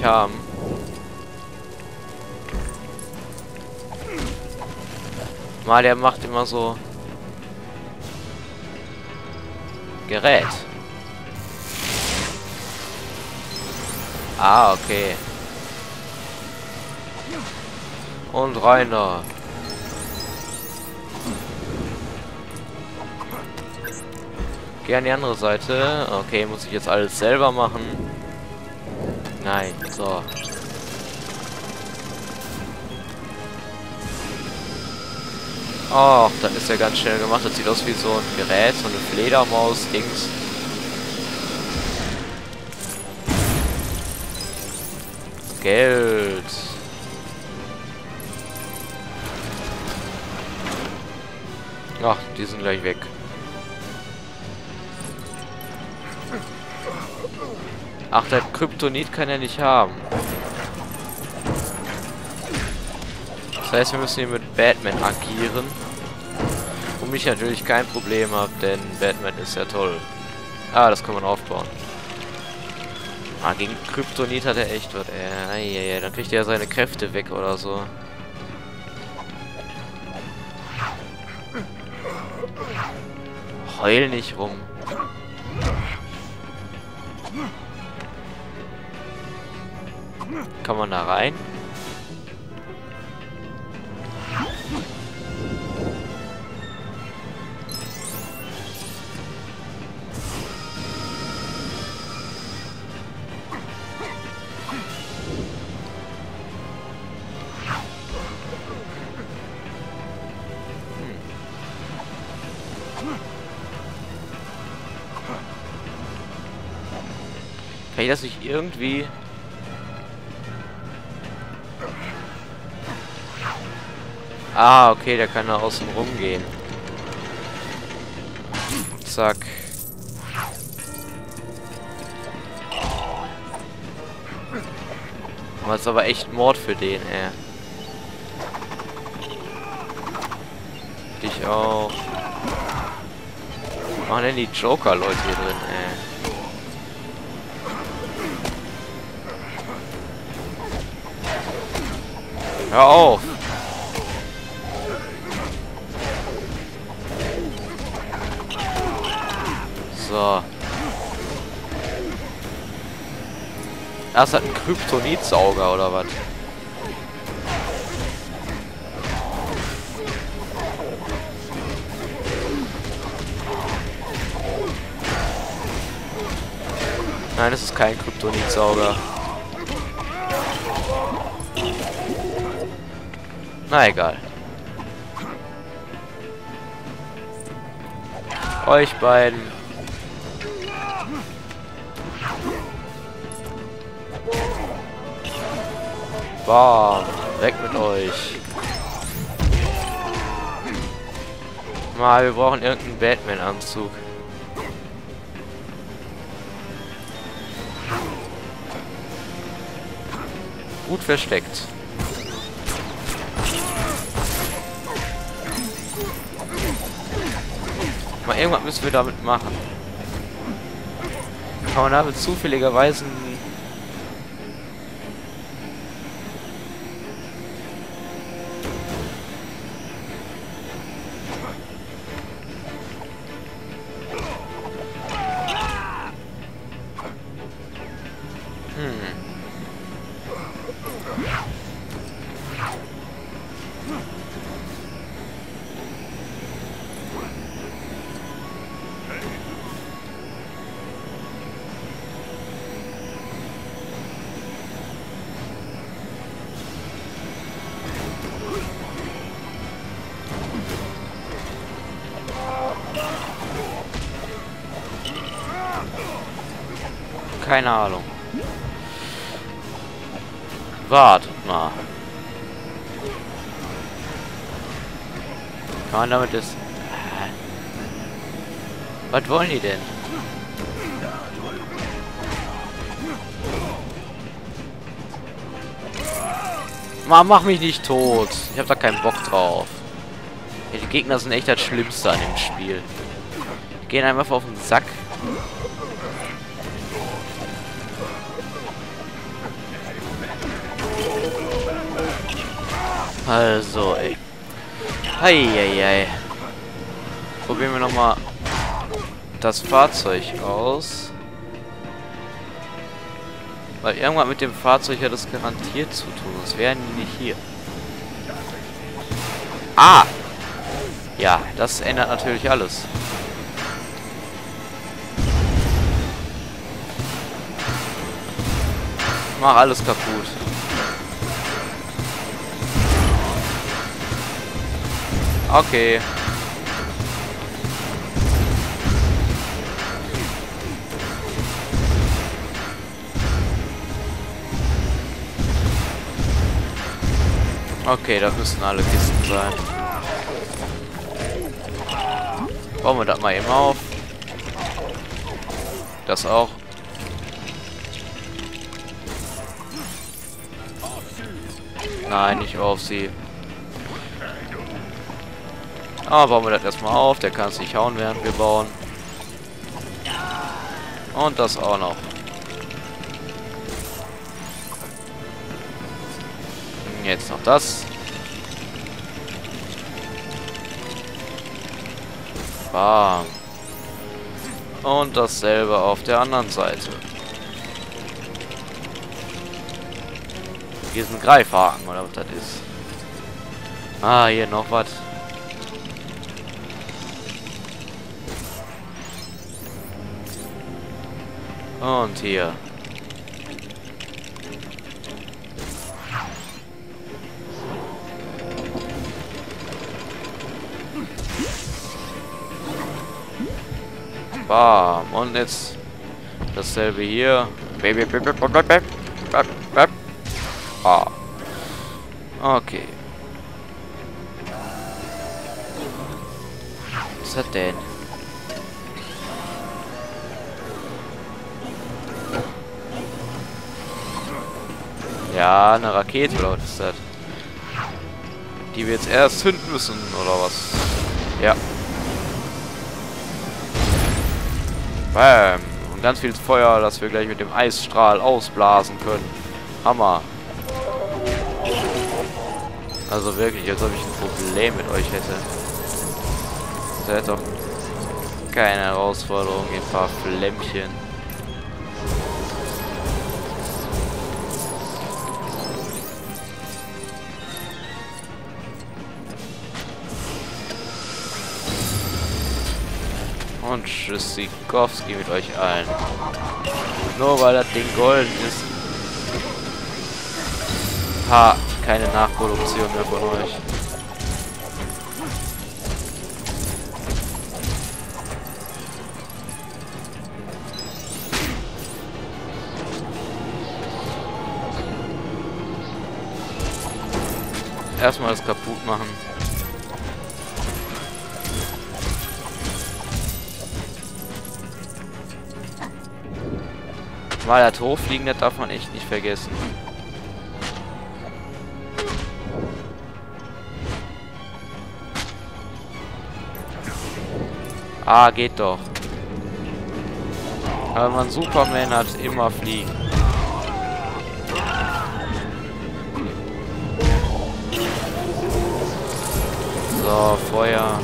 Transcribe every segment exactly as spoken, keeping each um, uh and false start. nicht haben. Mal, der macht immer so... Gerät. Ah, okay. Und Reiner. Geh an die andere Seite. Okay, muss ich jetzt alles selber machen? Nein, so. Och, das ist ja ganz schnell gemacht. Das sieht aus wie so ein Gerät, so eine Fledermaus-Dings. Geld. Ach, die sind gleich weg. Ach, der Kryptonit kann er nicht haben. Das heißt, wir müssen hier mit Batman agieren. Womit ich natürlich kein Problem habe, denn Batman ist ja toll. Ah, das kann man aufbauen. Ah, gegen Kryptonit hat er echt was. Eieiei, dann kriegt er ja seine Kräfte weg oder so. Heul nicht rum. Kann man da rein? Kann ich das nicht irgendwie... Ah, okay, der kann da außen rumgehen. Zack. Aber das ist aber echt Mord für den, ey. Dich auch. Was machen denn die Joker-Leute hier drin, ey? Hör auf! So. Das hat einen Kryptonitsauger oder was? Nein, das ist kein Kryptonitsauger. Na egal. Euch beiden. Bam. Weg mit euch. Mal, wir brauchen irgendeinen Batman-Anzug. Gut versteckt. Irgendwas müssen wir damit machen. Kann man damit zufälligerweise... Keine Ahnung. Wartet mal. Kann man damit das... Was wollen die denn? Mann, mach mich nicht tot. Ich hab da keinen Bock drauf. Ja, die Gegner sind echt das Schlimmste an dem Spiel. Die gehen einfach auf den Sack. Also, ey. Heieiei. Probieren wir nochmal das Fahrzeug aus. Weil irgendwann mit dem Fahrzeug hat es garantiert zu tun. Sonst wären die nicht hier. Ah! Ja, das ändert natürlich alles. Ich mach alles kaputt. Okay. Okay, da müssen alle Kisten sein. Bauen wir das mal eben auf. Das auch. Nein, nicht auf sie. Aber bauen wir das erstmal auf. Der kann es nicht hauen, während wir bauen. Und das auch noch. Jetzt noch das. Bam. Und dasselbe auf der anderen Seite. Hier ist ein Greifhaken, oder was das ist. Ah, hier noch was. Und hier. Bam. Und jetzt dasselbe hier. Ah. Okay. Was ist das denn? Ja, eine Rakete, oder was ist das? Die wir jetzt erst zünden müssen, oder was? Ja. Bam. Und ganz viel Feuer, das wir gleich mit dem Eisstrahl ausblasen können. Hammer. Also wirklich, als ob ich ein Problem mit euch hätte. Seid doch keine Herausforderung, ihr paar Flämmchen. Und tschüss Sikowski mit euch allen. Nur weil das Ding golden ist. Ha, keine Nachproduktion mehr von euch. Erstmal das kaputt machen. Mal das hochfliegen, das darf man echt nicht vergessen. Ah, geht doch. Aber man Superman hat, immer fliegen. So, Feuer.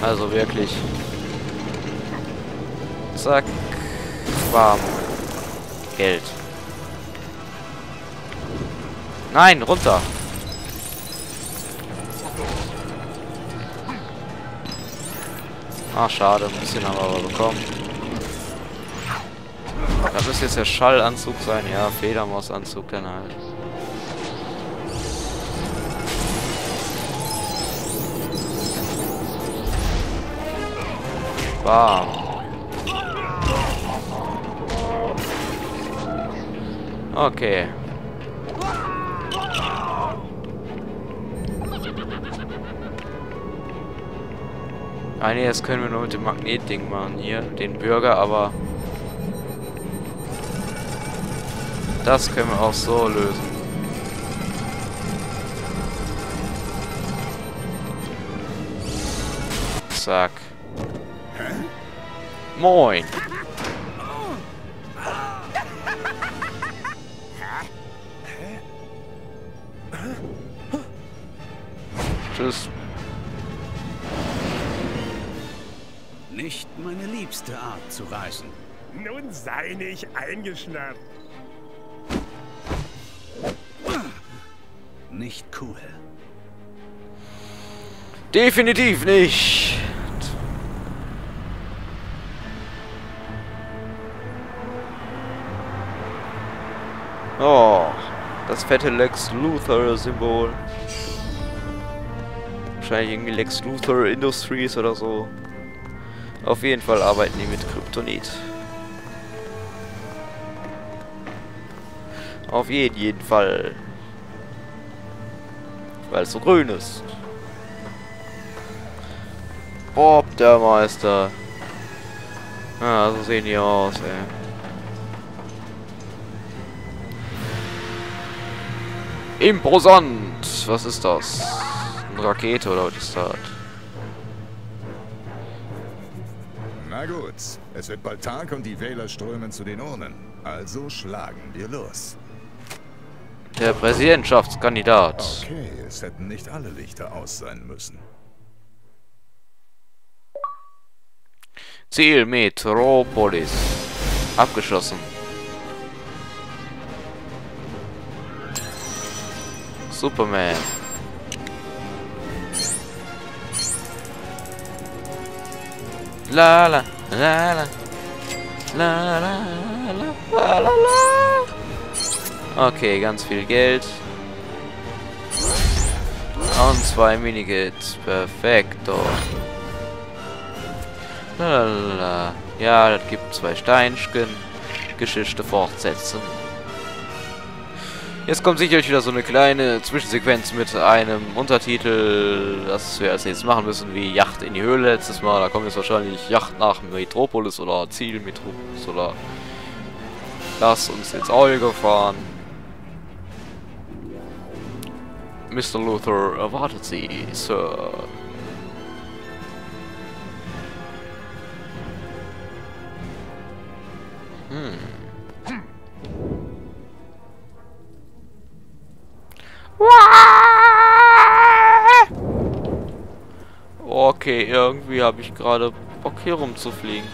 Also wirklich. Zack. Bam. Geld. Nein, runter. Ach, schade. Ein bisschen haben wir aber bekommen. Da müsste jetzt der Schallanzug sein. Ja, Fledermausanzug dann halt. Bam. Okay. Ah ne, das können wir nur mit dem Magnetding machen hier, den Bürger, aber das können wir auch so lösen. Zack. Moin. Tschüss. Nicht meine liebste Art zu reisen. Nun sei nicht eingeschnappt. Nicht cool. Definitiv nicht. Oh, das fette Lex Luthor Symbol. Wahrscheinlich irgendwie Lex Luthor Industries oder so. Auf jeden Fall arbeiten die mit Kryptonit. Auf jeden, jeden Fall. Weil es so grün ist. Bob, der Meister. Ah, so sehen die aus, ey. Imposant! Was ist das? Eine Rakete oder was ist das? Na gut, es wird bald Tag und die Wähler strömen zu den Urnen. Also schlagen wir los. Der Präsidentschaftskandidat. Okay, es hätten nicht alle Lichter aus sein müssen. Ziel Metropolis. Abgeschlossen. Superman. La la la la la la la la la. Okay, ganz viel Geld. Und zwei Minigits. Perfekto. La la la. Ja, das gibt zwei Steinchen. Geschichte fortsetzen. Jetzt kommt sicherlich wieder so eine kleine Zwischensequenz mit einem Untertitel, das wir als nächstes machen müssen, wie Yacht in die Höhle letztes Mal. Da kommt jetzt wahrscheinlich Yacht nach Metropolis oder Ziel Metropolis oder lass uns ins Auge fahren. Mister Luthor erwartet Sie, Sir. Hm. Okay, irgendwie habe ich gerade Bock, hier rumzufliegen.